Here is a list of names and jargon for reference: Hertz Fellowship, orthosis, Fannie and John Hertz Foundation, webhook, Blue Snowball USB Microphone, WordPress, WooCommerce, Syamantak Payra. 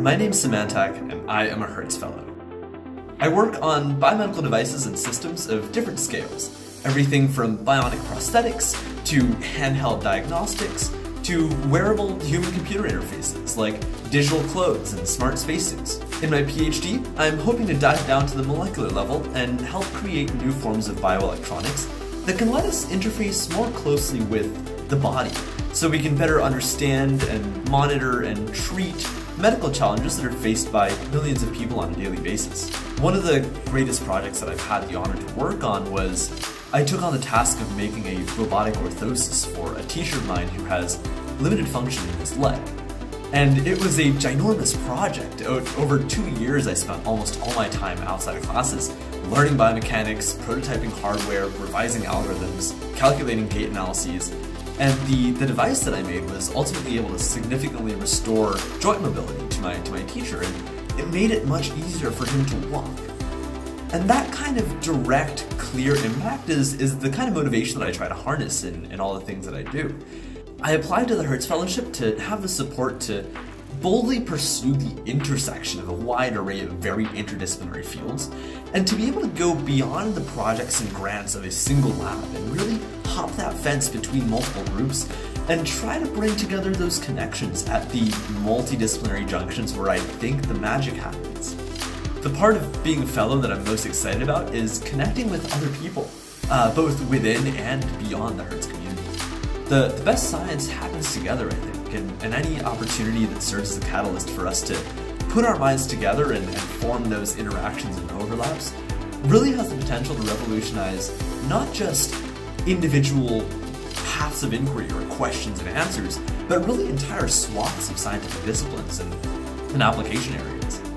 My name's Syamantak, and I am a Hertz Fellow. I work on biomedical devices and systems of different scales, everything from bionic prosthetics to handheld diagnostics to wearable human-computer interfaces like digital clothes and smart spacesuits. In my PhD, I'm hoping to dive down to the molecular level and help create new forms of bioelectronics that can let us interface more closely with the body so we can better understand and monitor and treat medical challenges that are faced by millions of people on a daily basis. One of the greatest projects that I've had the honor to work on was I took on the task of making a robotic orthosis for a teacher of mine who has limited function in his leg. And it was a ginormous project. Over 2 years, I spent almost all my time outside of classes, learning biomechanics, prototyping hardware, revising algorithms, calculating gait analyses, and the device that I made was ultimately able to significantly restore joint mobility to my teacher, and it made it much easier for him to walk. And that kind of direct, clear impact is the kind of motivation that I try to harness in all the things that I do. I applied to the Hertz Fellowship to have the support to boldly pursue the intersection of a wide array of very interdisciplinary fields, and to be able to go beyond the projects and grants of a single lab and really hop that fence between multiple groups and try to bring together those connections at the multidisciplinary junctions where I think the magic happens. The part of being a fellow that I'm most excited about is connecting with other people, both within and beyond the Hertz community. The best science happens together, I think, and any opportunity that serves as a catalyst for us to put our minds together and form those interactions and overlaps really has the potential to revolutionize not just individual paths of inquiry or questions and answers, but really entire swaths of scientific disciplines and application areas.